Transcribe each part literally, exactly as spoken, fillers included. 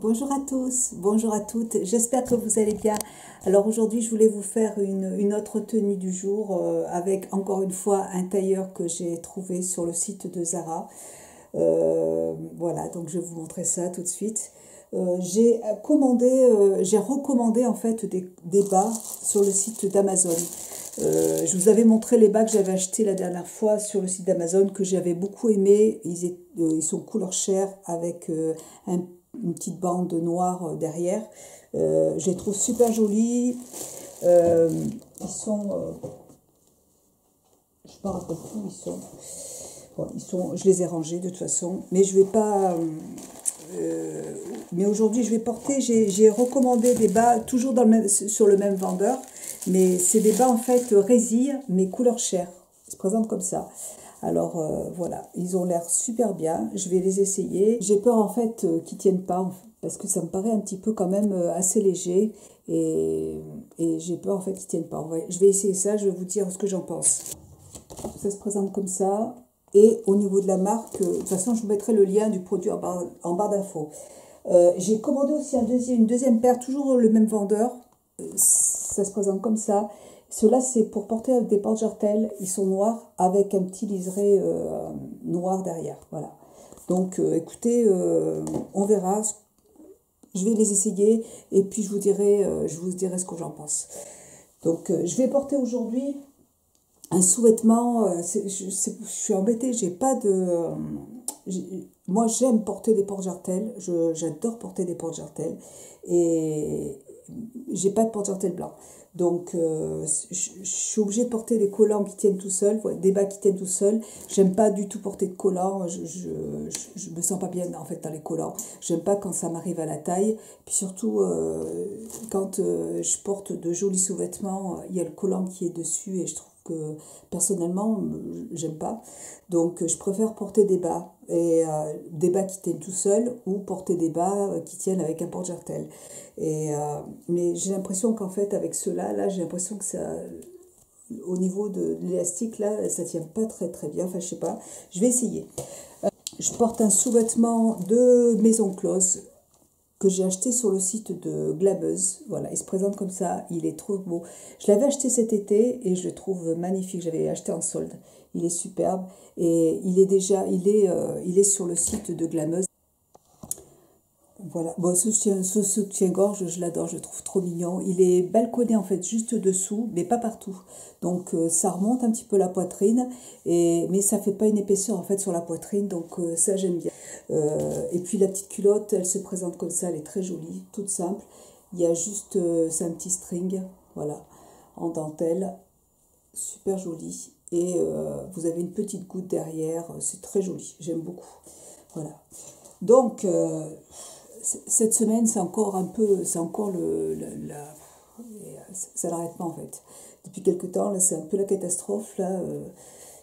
Bonjour à tous, bonjour à toutes, j'espère que vous allez bien. Alors aujourd'hui je voulais vous faire une, une autre tenue du jour euh, avec encore une fois un tailleur que j'ai trouvé sur le site de Zara. Euh, voilà, donc je vais vous montrer ça tout de suite. Euh, j'ai commandé, euh, j'ai recommandé en fait des, des bas sur le site d'Amazon. Euh, je vous avais montré les bas que j'avais achetés la dernière fois sur le site d'Amazon, que j'avais beaucoup aimé. Ils, est, euh, ils sont couleur chair avec euh, un, une petite bande noire derrière. Euh, je les trouve super jolis. Euh, ils sont... Euh, je ne me rappelle plus où ils sont. Bon, ils sont. Je les ai rangés de toute façon. Mais je ne vais pas... Euh, euh, mais aujourd'hui, je vais porter... J'ai recommandé des bas, toujours dans le même, sur le même vendeur. Mais c'est des bas en fait résille, mais couleur chair. Ils se présentent comme ça. Alors euh, voilà, ils ont l'air super bien. Je vais les essayer. J'ai peur en fait euh, qu'ils ne tiennent pas, en fait, parce que ça me paraît un petit peu quand même euh, assez léger. Et, et j'ai peur en fait qu'ils ne tiennent pas. Ouais, je vais essayer ça, je vais vous dire ce que j'en pense. Ça se présente comme ça. Et au niveau de la marque, euh, de toute façon je vous mettrai le lien du produit en barre, en barre d'infos. Euh, J'ai commandé aussi un deuxi- une deuxième paire, toujours le même vendeur. Ça se présente comme ça. Ceux-là, c'est pour porter avec des porte-jartelles. Ils sont noirs avec un petit liseré euh, noir derrière. Voilà. Donc, euh, écoutez, euh, on verra. Je vais les essayer et puis je vous dirai, euh, je vous dirai ce que j'en pense. Donc, euh, je vais porter aujourd'hui un sous-vêtement. Euh, je, je suis embêtée. J'ai pas de. Euh, moi, j'aime porter des porte-jartelles. J'adore porter des porte-jartelles et j'ai pas de porte-jartelles blanc, donc euh, je, je suis obligée de porter des collants qui tiennent tout seuls, des bas qui tiennent tout seuls. J'aime pas du tout porter de collants, je, je, je me sens pas bien en fait dans les collants. J'aime pas quand ça m'arrive à la taille, puis surtout euh, quand euh, je porte de jolis sous-vêtements, il y a le collant qui est dessus et je trouve que personnellement j'aime pas. Donc je préfère porter des bas et euh, des bas qui tiennent tout seuls ou porter des bas qui tiennent avec un porte-jartel. Et euh, mais j'ai l'impression qu'en fait avec ceux-là, là, là j'ai l'impression que ça, au niveau de, de l'élastique là, ça tient pas très très bien. Enfin je sais pas, je vais essayer. Euh, je porte un sous-vêtement de Maison Close que j'ai acheté sur le site de Glamuse. Voilà, il se présente comme ça, il est trop beau. Je l'avais acheté cet été et je le trouve magnifique. J'avais acheté en solde. Il est superbe et il est déjà, il est, euh, il est sur le site de Glamuse. Voilà, bon, ce soutien-gorge, je l'adore, je le trouve trop mignon. Il est balconné en fait juste dessous, mais pas partout. Donc euh, ça remonte un petit peu la poitrine, et, mais ça fait pas une épaisseur en fait sur la poitrine, donc euh, ça j'aime bien. Euh, et puis la petite culotte, elle se présente comme ça, elle est très jolie, toute simple. Il y a juste, euh, c'est un petit string, voilà, en dentelle, super joli. Et euh, vous avez une petite goutte derrière, c'est très joli, j'aime beaucoup. Voilà. Donc... Euh, cette semaine, c'est encore un peu, c'est encore le, le la, ça n'arrête pas en fait. Depuis quelques temps, là, c'est un peu la catastrophe. Là, euh,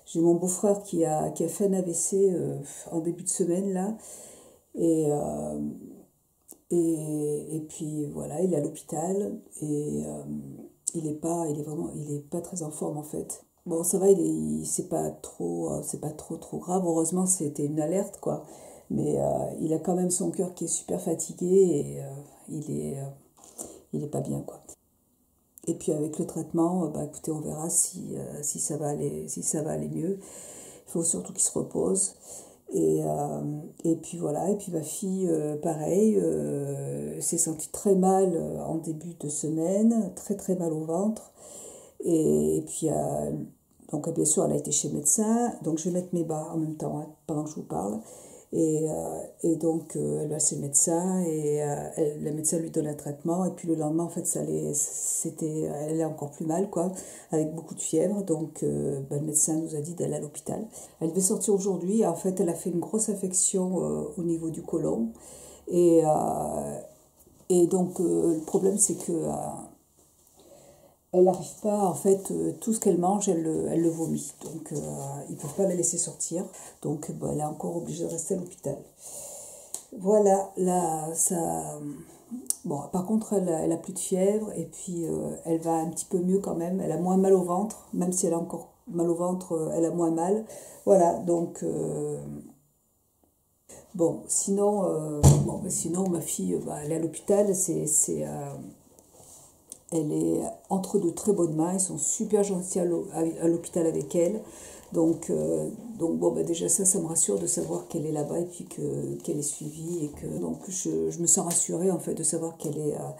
j'ai mon beau-frère qui a qui a fait un A V C euh, en début de semaine là, et euh, et et puis voilà, il est à l'hôpital et euh, il est pas, il est vraiment, il est pas très en forme en fait. Bon, ça va, il est, c'est pas trop, c'est pas trop trop grave. Heureusement, c'était une alerte quoi. Mais euh, il a quand même son cœur qui est super fatigué et euh, il est, euh, il est pas bien quoi. Et puis avec le traitement, bah écoutez, on verra si, euh, si ça va aller, si ça va aller mieux. Il faut surtout qu'il se repose. Et, euh, et puis voilà, et puis ma fille, euh, pareil, euh, s'est sentie très mal en début de semaine, très très mal au ventre. Et, et puis euh, donc bien sûr, elle a été chez le médecin. Donc je vais mettre mes bas en même temps hein, pendant que je vous parle. Et, euh, et donc, euh, elle va chez le médecin et euh, elle, le médecin lui donne un traitement. Et puis, le lendemain, en fait, ça allait, c'était, elle est encore plus mal, quoi, avec beaucoup de fièvre. Donc, euh, ben, le médecin nous a dit d'aller à l'hôpital. Elle devait sortir aujourd'hui. En fait, elle a fait une grosse infection euh, au niveau du côlon. Et, euh, et donc, euh, le problème, c'est que euh, elle n'arrive pas, en fait, euh, tout ce qu'elle mange, elle, elle le vomit. Donc, euh, ils ne peuvent pas la laisser sortir. Donc, bah, elle est encore obligée de rester à l'hôpital. Voilà, là, ça... Bon, par contre, elle n'a elle a plus de fièvre. Et puis, euh, elle va un petit peu mieux quand même. Elle a moins mal au ventre. Même si elle a encore mal au ventre, elle a moins mal. Voilà, donc... Euh... Bon, sinon, euh, bon, sinon ma fille, bah, elle est à l'hôpital, c'est, c'est, euh, elle est entre de très bonnes mains, ils sont super gentils à l'hôpital avec elle. Donc, euh, donc bon, bah, déjà ça, ça me rassure de savoir qu'elle est là-bas et puis que, qu'elle est suivie. Et que, donc je, je me sens rassurée en fait de savoir qu'elle est, euh,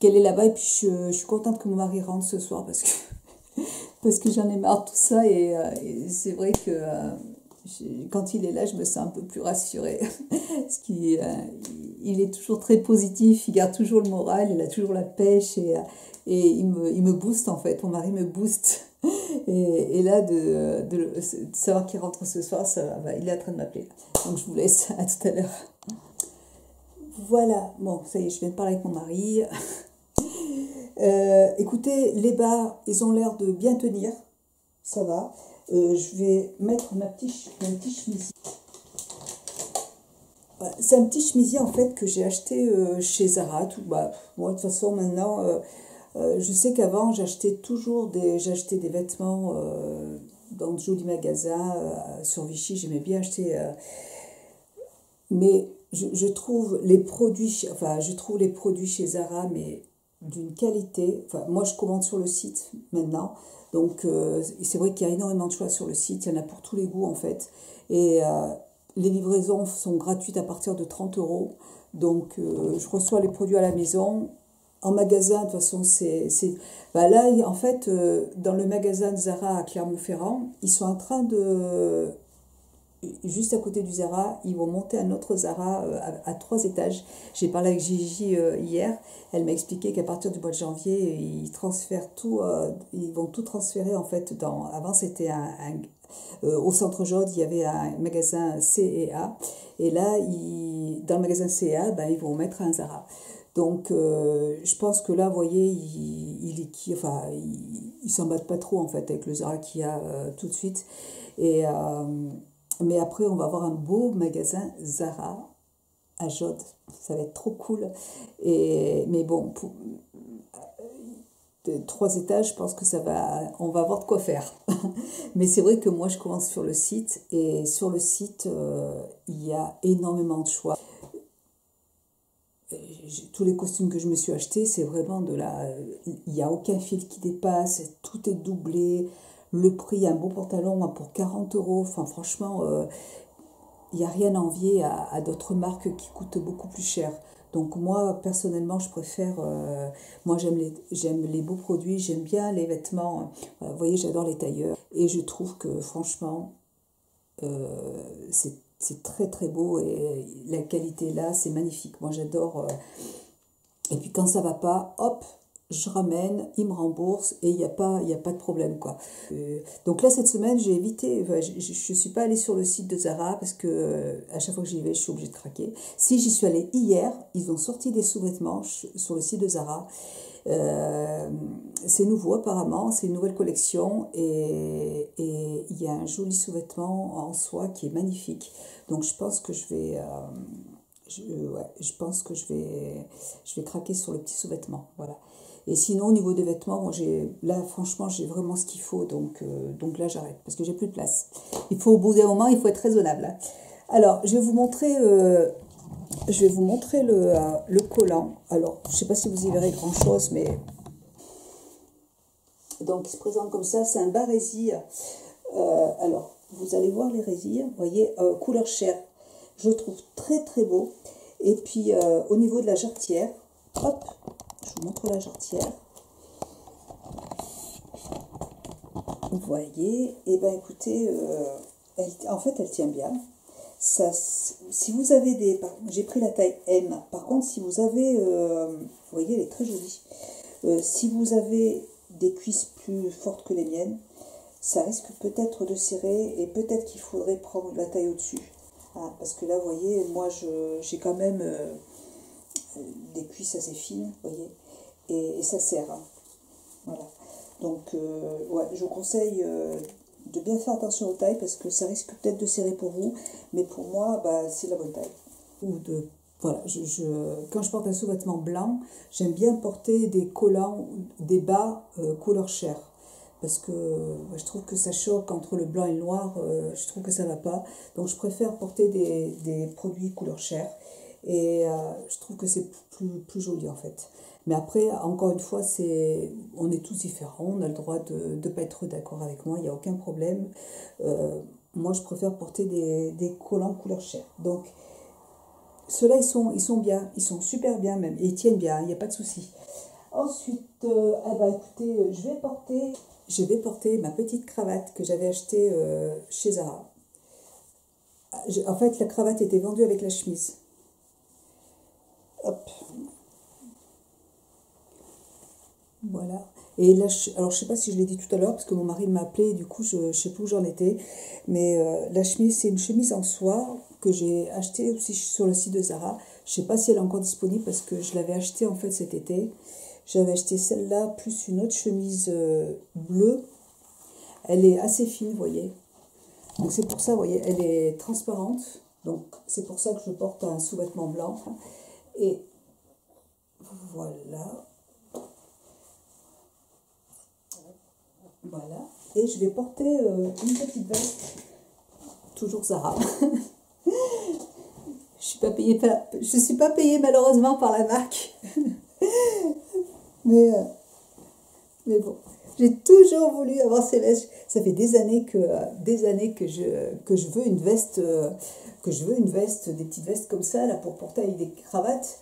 qu'elle est là-bas. Et puis je, je suis contente que mon mari rentre ce soir parce que, parce que j'en ai marre de tout ça. Et, euh, et c'est vrai que... Euh, quand il est là, je me sens un peu plus rassurée. Parce qu'il euh, il est toujours très positif, il garde toujours le moral, il a toujours la pêche et, et il, me, il me booste en fait. Mon mari me booste. Et, et là, de, de, de savoir qu'il rentre ce soir, ça, bah, il est en train de m'appeler. Donc je vous laisse, à tout à l'heure. Voilà, bon, ça y est, je viens de parler avec mon mari. Euh, écoutez, les bars, ils ont l'air de bien tenir. Ça va. Euh, je vais mettre ma petite, mon petit chemisier. Voilà, c'est un petit chemisier en fait que j'ai acheté euh, chez Zara. Tout, bah, moi de toute façon maintenant, euh, euh, je sais qu'avant j'achetais toujours des, j'achetais des vêtements euh, dans de jolis magasins euh, sur Vichy. J'aimais bien acheter, euh, mais je, je trouve les produits, enfin je trouve les produits chez Zara, mais d'une qualité. Enfin moi je commande sur le site maintenant. Donc, euh, c'est vrai qu'il y a énormément de choix sur le site. Il y en a pour tous les goûts, en fait. Et euh, les livraisons sont gratuites à partir de trente euros. Donc, euh, je reçois les produits à la maison. En magasin, de toute façon, c'est... Ben là, en fait, euh, dans le magasin de Zara à Clermont-Ferrand, ils sont en train de... Juste à côté du Zara, ils vont monter un autre Zara euh, à, à trois étages. J'ai parlé avec Gigi euh, hier. Elle m'a expliqué qu'à partir du mois de janvier, ils transfèrent tout. Euh, ils vont tout transférer en fait. Dans, avant, c'était un, un, euh, au centre Jode, il y avait un magasin C et A. Et là, ils, dans le magasin C et A, ben, ils vont mettre un Zara. Donc, euh, je pense que là, vous voyez, ils il, il, enfin, il, il s'en battent pas trop en fait avec le Zara qu'il y a euh, tout de suite. Et euh, mais après, on va avoir un beau magasin Zara à Jode. Ça va être trop cool. Et, mais bon, pour, de, trois étages, je pense que ça va... On va avoir de quoi faire. Mais c'est vrai que moi, je commence sur le site. Et sur le site, euh, il y a énormément de choix. Tous les costumes que je me suis achetés, c'est vraiment de la... Il n'y a aucun fil qui dépasse. Tout est doublé. Le prix, un beau pantalon pour quarante euros, enfin franchement, il euh, n'y a rien à envier à, à d'autres marques qui coûtent beaucoup plus cher. Donc moi, personnellement, je préfère, euh, moi j'aime les, j'aime les beaux produits, j'aime bien les vêtements, euh, vous voyez, j'adore les tailleurs. Et je trouve que franchement, euh, c'est très très beau et la qualité là, c'est magnifique. Moi j'adore, euh, et puis quand ça va pas, hop, je ramène, il me rembourse et il n'y a, a pas de problème, quoi. Euh, donc là, cette semaine, j'ai évité, enfin, je ne suis pas allée sur le site de Zara parce que euh, à chaque fois que j'y vais, je suis obligée de craquer. Si j'y suis allée hier, ils ont sorti des sous-vêtements sur le site de Zara. Euh, c'est nouveau apparemment, c'est une nouvelle collection et il y a un joli sous-vêtement en soie qui est magnifique. Donc je pense que je vais... Euh, je, ouais, je pense que je vais, je vais craquer sur le petit sous-vêtement, voilà. Et sinon, au niveau des vêtements, moi, là, franchement, j'ai vraiment ce qu'il faut. Donc, euh, donc là, j'arrête parce que j'ai plus de place. Il faut, au bout d'un moment, il faut être raisonnable. Hein. Alors, je vais vous montrer, euh, je vais vous montrer le, euh, le collant. Alors, je ne sais pas si vous y verrez grand-chose, mais... Donc, il se présente comme ça. C'est un bas résille. Euh, alors, vous allez voir les résilles. Vous voyez, euh, couleur chair. Je le trouve très, très beau. Et puis, euh, au niveau de la jarretière, hop, je vous montre la jarretière. Vous voyez, et ben écoutez, euh, elle, en fait elle tient bien. Ça, si vous avez des... J'ai pris la taille M. Par contre, si vous avez... Euh, vous voyez, elle est très jolie. Euh, si vous avez des cuisses plus fortes que les miennes, ça risque peut-être de serrer et peut-être qu'il faudrait prendre la taille au-dessus. Ah, parce que là, vous voyez, moi j'ai quand même... Euh, des cuisses assez fines, vous voyez, et, et ça serre, hein. Voilà, donc euh, ouais, je vous conseille euh, de bien faire attention aux tailles parce que ça risque peut-être de serrer pour vous, mais pour moi, bah, c'est la bonne taille. Ou de, voilà, je, je, quand je porte un sous-vêtement blanc, j'aime bien porter des collants, des bas euh, couleur chair. parce que je trouve que ça choque entre le blanc et le noir, euh, je trouve que ça va pas. Donc je préfère porter des, des produits couleur chair, et euh, je trouve que c'est plus, plus joli en fait. Mais après, encore une fois, c'est, on est tous différents, on a le droit de ne pas être d'accord avec moi, il n'y a aucun problème. Euh, moi, je préfère porter des, des collants couleur chair. Donc, ceux-là, ils sont, ils sont bien, ils sont super bien même, et ils tiennent bien, il n'y a pas de souci. Ensuite, euh, ah bah, écoutez, je vais porter, je vais porter ma petite cravate que j'avais achetée euh, chez Zara. En fait, la cravate était vendue avec la chemise. Hop. Voilà. Et là, je, alors je sais pas si je l'ai dit tout à l'heure parce que mon mari m'a appelé et du coup je, je sais plus où j'en étais. Mais euh, la chemise, c'est une chemise en soie que j'ai achetée aussi sur le site de Zara. Je sais pas si elle est encore disponible parce que je l'avais achetée en fait cet été. J'avais acheté celle-là plus une autre chemise euh, bleue. Elle est assez fine, vous voyez. Donc c'est pour ça, vous voyez, elle est transparente. Donc c'est pour ça que je porte un sous-vêtement blanc. Et voilà. Voilà, et je vais porter euh, une petite veste, toujours Zara. Je ne suis, suis pas payée malheureusement par la marque, mais, euh, mais bon, j'ai toujours voulu avoir ces vestes. Ça fait des années que, euh, des années que, je, que, je veux une veste, euh, que je veux une veste, des petites vestes comme ça, là, pour porter avec des cravates.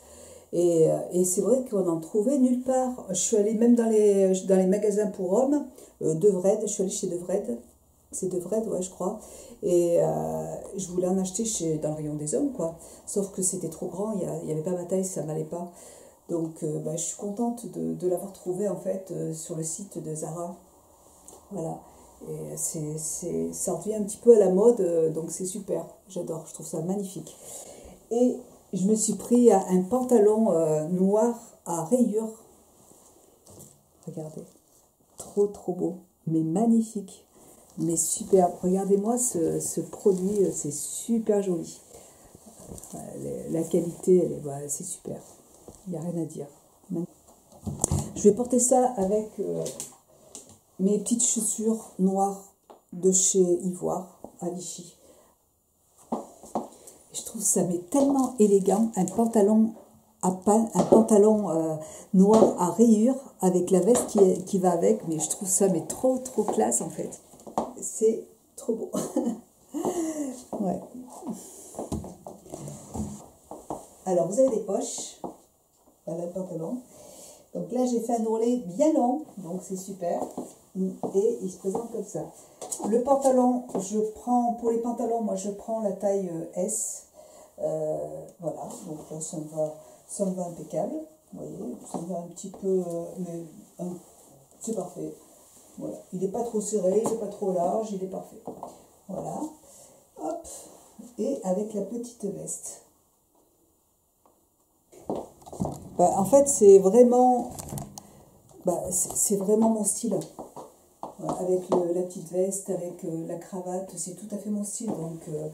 Et, et c'est vrai qu'on n'en trouvait nulle part. Je suis allée même dans les, dans les magasins pour hommes, euh, Devred, je suis allée chez Devred, c'est Devred, ouais, je crois, et euh, je voulais en acheter chez, dans le rayon des hommes, quoi. Sauf que c'était trop grand, il n'y avait pas ma taille, ça ne m'allait pas. Donc, euh, bah, je suis contente de, de l'avoir trouvé, en fait, euh, sur le site de Zara. Voilà, et c'est, c'est, ça revient un petit peu à la mode, euh, donc c'est super, j'adore, je trouve ça magnifique. Et... je me suis pris un pantalon euh, noir à rayures. Regardez. Trop, trop beau. Mais magnifique. Mais superbe. Regardez-moi ce, ce produit. C'est super joli. La qualité, bah, c'est super. Il n'y a rien à dire. Je vais porter ça avec euh, mes petites chaussures noires de chez Ivoire à Vichy. Je trouve ça mais tellement élégant, un pantalon, à pan, un pantalon euh, noir à rayures avec la veste qui, est, qui va avec. Mais je trouve ça mais trop, trop classe en fait. C'est trop beau. Ouais. Alors, vous avez des poches. Voilà le pantalon. Donc là, j'ai fait un ourlet bien long. Donc, c'est super. Et il se présente comme ça. Le pantalon, je prends, pour les pantalons, moi je prends la taille S. Euh, voilà, donc là ça me va, ça me va impeccable. Vous voyez, ça me va un petit peu, mais c'est parfait. Voilà, il n'est pas trop serré, il n'est pas trop large, il est parfait. Voilà, hop, et avec la petite veste. Bah, en fait, c'est vraiment, bah, c'est vraiment mon style. Avec le, la petite veste, avec euh, la cravate, c'est tout à fait mon style, donc euh,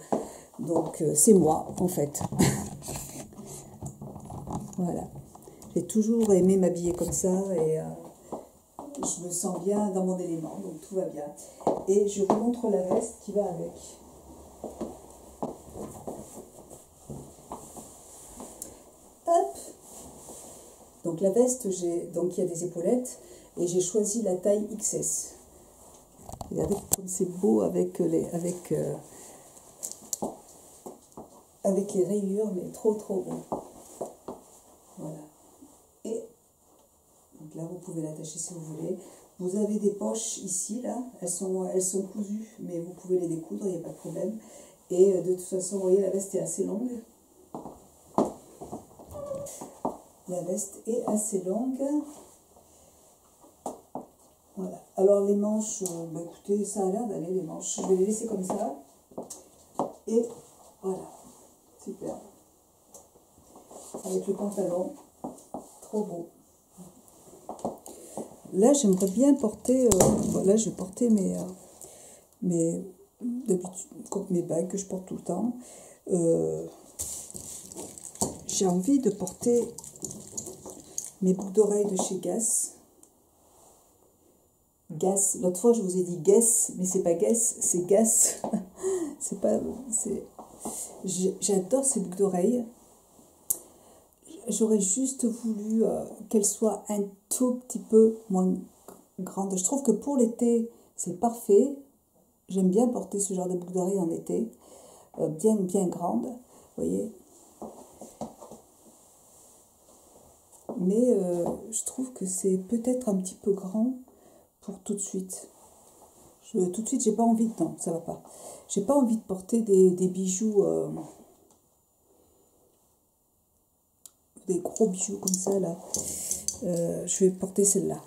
donc euh, c'est moi en fait. Voilà, j'ai toujours aimé m'habiller comme ça et euh, je me sens bien dans mon élément, donc tout va bien. Et je vous montre la veste qui va avec. Hop. Donc la veste, j'ai donc il y a des épaulettes et j'ai choisi la taille X S. Regardez comme c'est beau avec les, avec, euh, avec les rayures, mais trop trop beau. Voilà. Et donc là, vous pouvez l'attacher si vous voulez. Vous avez des poches ici, là. Elles sont, elles sont cousues, mais vous pouvez les découdre, il n'y a pas de problème. Et de toute façon, vous voyez, la veste est assez longue. La veste est assez longue. Voilà. Alors les manches, bah écoutez, ça a l'air d'aller les manches. Je vais les laisser comme ça. Et voilà. Super. Avec le pantalon. Trop beau. Là, j'aimerais bien porter... Euh, bon, là, je vais porter mes, euh, mes, mes bagues que je porte tout le temps. Euh, J'ai envie de porter mes boucles d'oreilles de chez Guess. Guess. L'autre fois, je vous ai dit Guess, mais c'est pas Guess, c'est Guess. C'est pas... J'adore ces boucles d'oreilles. J'aurais juste voulu euh, qu'elles soient un tout petit peu moins grandes. Je trouve que pour l'été, c'est parfait. J'aime bien porter ce genre de boucles d'oreilles en été. Euh, bien, bien grandes, vous voyez. Mais euh, je trouve que c'est peut-être un petit peu grand pour tout de suite. Je, tout de suite, j'ai pas envie de... Non, ça va pas. J'ai pas envie de porter des, des bijoux... Euh, des gros bijoux comme ça, là. Euh, je vais porter celle-là,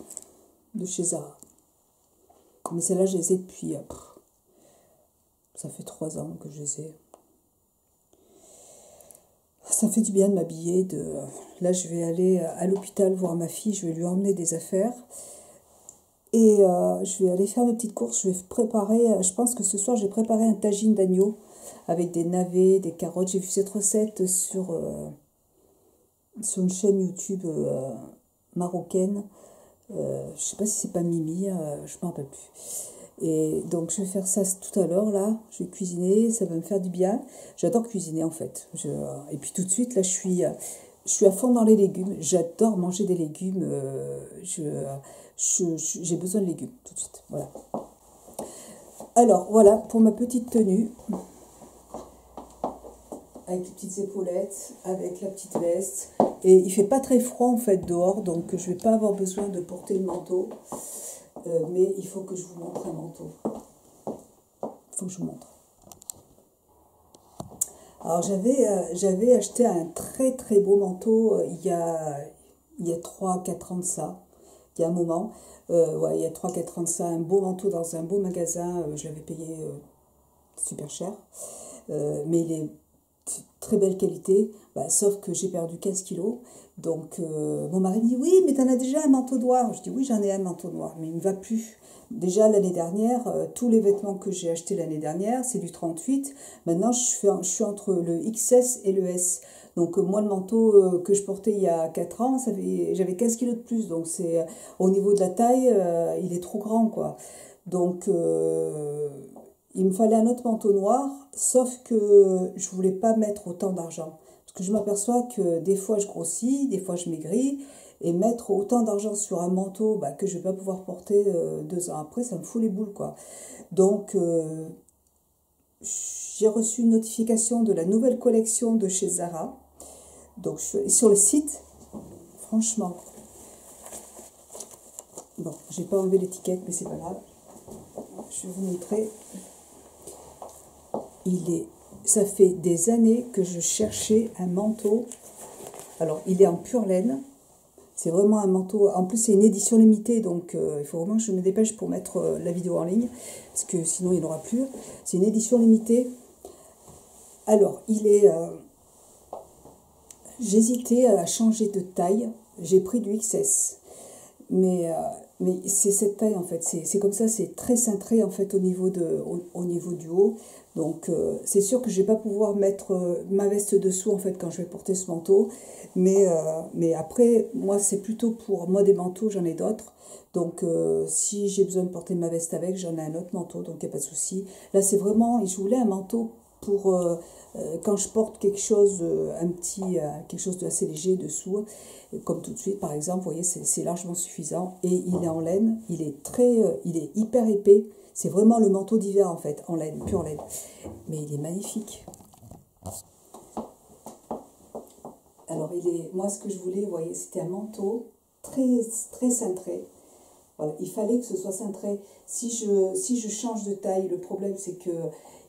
de chez Zara. Mais celle-là, je les ai depuis... Euh, ça fait trois ans que je les ai. Ça fait du bien de m'habiller. De... Là, je vais aller à l'hôpital voir ma fille. Je vais lui emmener des affaires. Et euh, je vais aller faire mes petites courses. Je vais préparer... Je pense que ce soir, j'ai préparé un tagine d'agneau avec des navets, des carottes. J'ai vu cette recette sur... Euh, sur une chaîne YouTube euh, marocaine, euh, je sais pas si c'est pas Mimi, euh, je me rappelle plus. Et donc je vais faire ça tout à l'heure là, je vais cuisiner, ça va me faire du bien. J'adore cuisiner en fait. Je, euh, et puis tout de suite là, je suis, euh, je suis à fond dans les légumes. J'adore manger des légumes. Euh, je, je, je, j'ai besoin de légumes tout de suite. Voilà. Alors voilà pour ma petite tenue. Avec les petites épaulettes, avec la petite veste. Et il fait pas très froid en fait dehors, donc je vais pas avoir besoin de porter le manteau. Euh, mais il faut que je vous montre un manteau. Il faut que je vous montre. Alors j'avais euh, j'avais acheté un très très beau manteau euh, il y a, il y a trois quatre ans de ça. Il y a un moment. Euh, ouais, il y a trois quatre ans de ça, un beau manteau dans un beau magasin. Euh, je l'avais payé euh, super cher. Euh, mais il est... très belle qualité, bah, sauf que j'ai perdu quinze kilos, donc euh, mon mari me dit, oui, mais t'en as déjà un manteau noir. Je dis, oui, j'en ai un manteau noir, mais il ne me va plus. Déjà, l'année dernière, euh, tous les vêtements que j'ai achetés l'année dernière, c'est du trente-huit. Maintenant, je suis, je suis entre le X S et le S. Donc, euh, moi, le manteau euh, que je portais il y a quatre ans, j'avais quinze kilos de plus. Donc, c'est au niveau de la taille, euh, il est trop grand, quoi. Donc... Euh, il me fallait un autre manteau noir, sauf que je voulais pas mettre autant d'argent. Parce que je m'aperçois que des fois je grossis, des fois je maigris, et mettre autant d'argent sur un manteau bah, que je vais pas pouvoir porter euh, deux ans après, ça me fout les boules, quoi. Donc, euh, j'ai reçu une notification de la nouvelle collection de chez Zara. Donc, je suis allée sur le site, franchement. Bon, j'ai pas enlevé l'étiquette, mais c'est pas grave. Je vais vous montrer... Il est, ça fait des années que je cherchais un manteau. Alors, il est en pure laine. C'est vraiment un manteau. En plus, c'est une édition limitée, donc euh, il faut vraiment que je me dépêche pour mettre euh, la vidéo en ligne, parce que sinon, il n'y en aura plus. C'est une édition limitée. Alors, il est... Euh, j'hésitais à changer de taille. J'ai pris du X S. Mais... Euh, Mais c'est cette taille en fait, c'est comme ça, c'est très cintré en fait au niveau, de, au, au niveau du haut. Donc euh, c'est sûr que je ne vais pas pouvoir mettre euh, ma veste dessous en fait quand je vais porter ce manteau. Mais, euh, mais après, moi c'est plutôt pour moi des manteaux, j'en ai d'autres. Donc euh, si j'ai besoin de porter ma veste avec, j'en ai un autre manteau, donc il n'y a pas de souci. Là c'est vraiment, je voulais un manteau pour euh, euh, quand je porte quelque chose, euh, un petit, euh, quelque chose de assez léger dessous, comme tout de suite par exemple, vous voyez, c'est largement suffisant. Et il est en laine, il est très, euh, il est hyper épais, c'est vraiment le manteau d'hiver en fait, en laine, pure laine. Mais il est magnifique. Alors il est, moi ce que je voulais, vous voyez, c'était un manteau très, très cintré. Voilà, il fallait que ce soit cintré. Si je, si je change de taille, le problème c'est que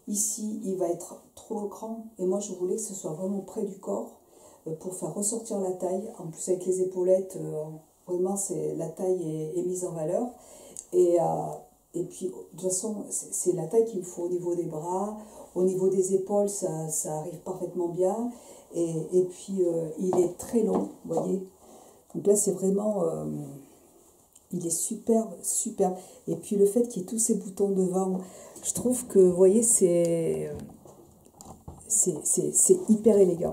ici, il va être trop grand et moi, je voulais que ce soit vraiment près du corps pour faire ressortir la taille. En plus, avec les épaulettes, vraiment, la taille est, est mise en valeur. Et, et puis, de toute façon, c'est la taille qu'il me faut au niveau des bras, au niveau des épaules, ça, ça arrive parfaitement bien. Et, et puis, euh, il est très long, vous voyez. Donc là, c'est vraiment... Euh, il est superbe, superbe. Et puis, le fait qu'il y ait tous ces boutons devant... Je trouve que, vous voyez, c'est hyper élégant.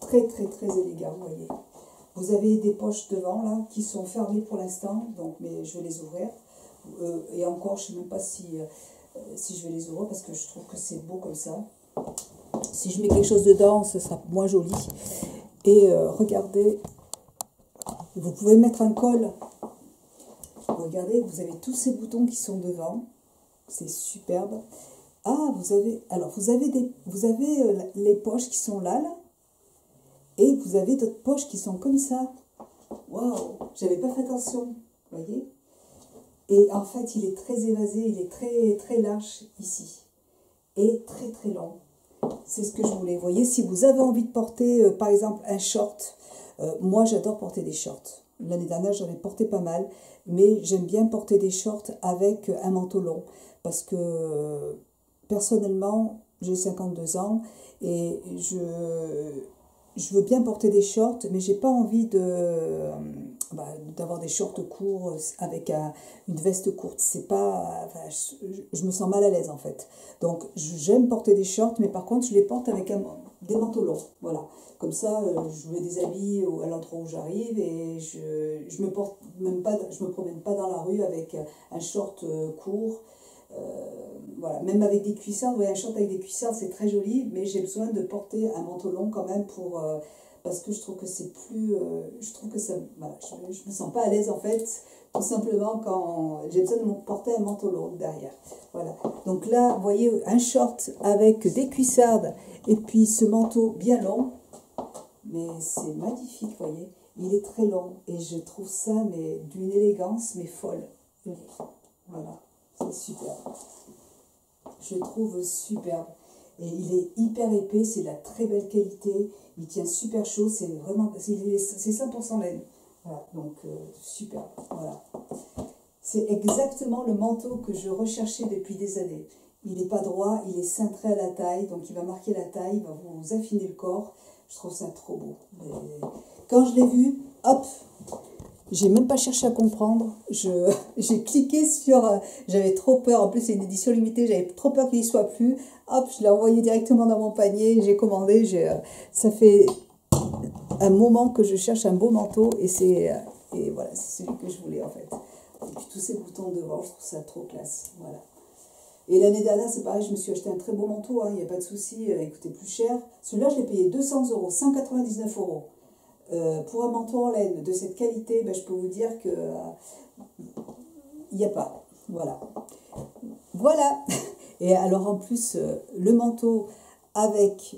Très, très, très élégant, vous voyez. Vous avez des poches devant là qui sont fermées pour l'instant, donc mais je vais les ouvrir. Euh, et encore, je ne sais même pas si, euh, si je vais les ouvrir parce que je trouve que c'est beau comme ça. Si je mets quelque chose dedans, ce sera moins joli. Et euh, regardez, vous pouvez mettre un col. Regardez, vous avez tous ces boutons qui sont devant. C'est superbe. Ah, vous avez, alors vous avez, des, vous avez euh, les poches qui sont là, là. Et vous avez d'autres poches qui sont comme ça. Waouh, j'avais pas fait attention, voyez. Et en fait, il est très évasé, il est très très large ici. Et très très long. C'est ce que je voulais. Vous voyez, si vous avez envie de porter, euh, par exemple, un short. Euh, moi, j'adore porter des shorts. L'année dernière, j'en ai porté pas mal. Mais j'aime bien porter des shorts avec un manteau long. Parce que, euh, personnellement, j'ai cinquante-deux ans. Et je... Je veux bien porter des shorts, mais j'ai pas envie de euh, bah, d'avoir des shorts courts avec un, une veste courte. C'est pas, enfin, je, je me sens mal à l'aise en fait. Donc j'aime porter des shorts, mais par contre je les porte avec un, des manteaux longs. Voilà, comme ça euh, je me déshabille à l'endroit où j'arrive et je je me porte même pas, je me promène pas dans la rue avec un short court. Euh, voilà, même avec des cuissards, vous voyez un short avec des cuissards c'est très joli, mais j'ai besoin de porter un manteau long quand même pour euh, parce que je trouve que c'est plus euh, je trouve que ça, voilà, je, je me sens pas à l'aise en fait, tout simplement quand j'ai besoin de porter un manteau long derrière, voilà. Donc là, vous voyez un short avec des cuissardes et puis ce manteau bien long, mais c'est magnifique, vous voyez, il est très long et je trouve ça mais d'une élégance mais folle, voilà. C'est superbe. Je le trouve superbe. Et il est hyper épais, c'est de la très belle qualité. Il tient super chaud, c'est vraiment... C'est cent pour cent laine. Voilà, donc euh, superbe. Voilà. C'est exactement le manteau que je recherchais depuis des années. Il n'est pas droit, il est cintré à la taille, donc il va marquer la taille, il va vous affiner le corps. Je trouve ça trop beau. Et quand je l'ai vu, hop! J'ai même pas cherché à comprendre, j'ai cliqué sur, euh, j'avais trop peur, en plus c'est une édition limitée, j'avais trop peur qu'il n'y soit plus, hop, je l'ai envoyé directement dans mon panier, j'ai commandé, euh, ça fait un moment que je cherche un beau manteau, et c'est euh, voilà, c'est celui que je voulais en fait. Et puis tous ces boutons devant, je trouve ça trop classe, voilà. Et l'année dernière, c'est pareil, je me suis acheté un très beau manteau, il hein, n'y a pas de souci, euh, il coûtait plus cher, celui-là je l'ai payé deux cents euros, cent quatre-vingt-dix-neuf euros. Euh, pour un manteau en laine de cette qualité, ben, je peux vous dire que il n'y a pas. Voilà. Voilà. Et alors en plus, euh, le manteau avec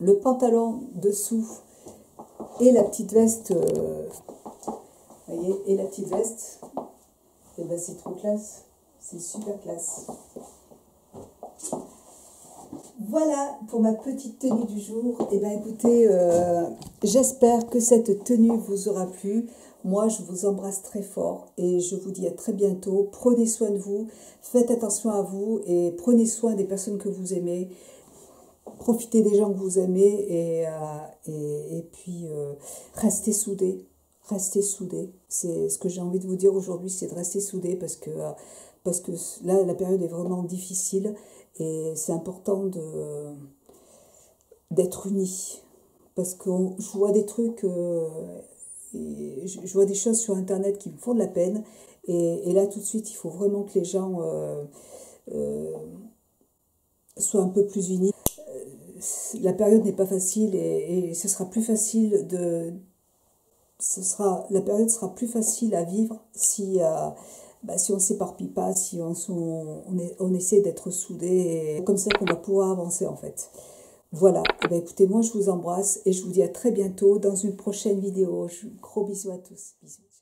le pantalon dessous et la petite veste, euh, voyez, et la petite veste, et ben, c'est trop classe. C'est super classe. Voilà pour ma petite tenue du jour. Et eh bien écoutez, euh, j'espère que cette tenue vous aura plu. Moi, je vous embrasse très fort et je vous dis à très bientôt. Prenez soin de vous, faites attention à vous et prenez soin des personnes que vous aimez. Profitez des gens que vous aimez et, euh, et, et puis euh, restez soudés. Restez soudés. C'est ce que j'ai envie de vous dire aujourd'hui, c'est de rester soudés parce que, euh, parce que là, la période est vraiment difficile. Et c'est important de d'être unis, parce que je vois des trucs, euh, et je vois des choses sur Internet qui me font de la peine, et, et là tout de suite il faut vraiment que les gens euh, euh, soient un peu plus unis. La période n'est pas facile, et, et ce sera plus facile de, ce sera, la période sera plus facile à vivre si euh, Bah, si on ne s'éparpille pas, si on, on, on, est, on essaie d'être soudés, et comme ça qu'on va pouvoir avancer en fait. Voilà, et bah, écoutez, moi je vous embrasse et je vous dis à très bientôt dans une prochaine vidéo. Gros bisous à tous. Bisous.